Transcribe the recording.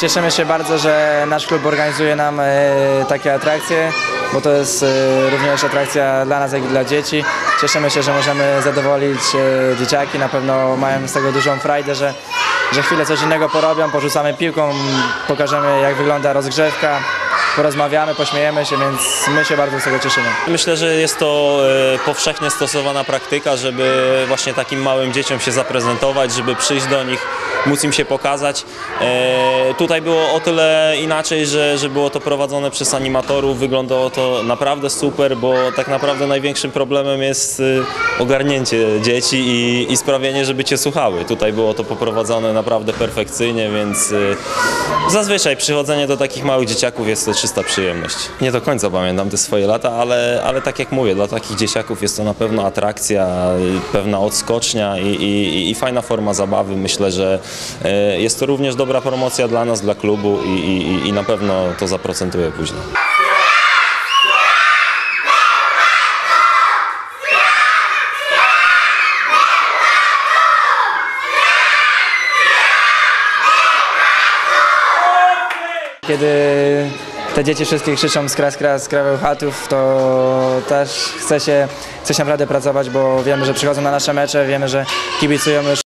Cieszymy się bardzo, że nasz klub organizuje nam takie atrakcje, bo to jest również atrakcja dla nas, jak i dla dzieci. Cieszymy się, że możemy zadowolić dzieciaki, na pewno mają z tego dużą frajdę, że chwilę coś innego porobią, porzucamy piłką, pokażemy jak wygląda rozgrzewka. Porozmawiamy, pośmiejemy się, więc my się bardzo z tego cieszymy. Myślę, że jest to powszechnie stosowana praktyka, żeby właśnie takim małym dzieciom się zaprezentować, żeby przyjść do nich, móc im się pokazać. Tutaj było o tyle inaczej, że było to prowadzone przez animatorów. Wyglądało to naprawdę super, bo tak naprawdę największym problemem jest ogarnięcie dzieci i sprawienie, żeby cię słuchały. Tutaj było to poprowadzone naprawdę perfekcyjnie, więc zazwyczaj przychodzenie do takich małych dzieciaków jest to czysta przyjemność. Nie do końca pamiętam te swoje lata, ale tak jak mówię, dla takich dzieciaków jest to na pewno atrakcja, pewna odskocznia i fajna forma zabawy. Myślę, że jest to również dobra promocja dla nas, dla klubu i na pewno to zaprocentuje później. Kiedy te dzieci wszystkie krzyczą Skra, Skra, Skra Bełchatów, to też chce się naprawdę pracować, bo wiemy, że przychodzą na nasze mecze, wiemy, że kibicują już.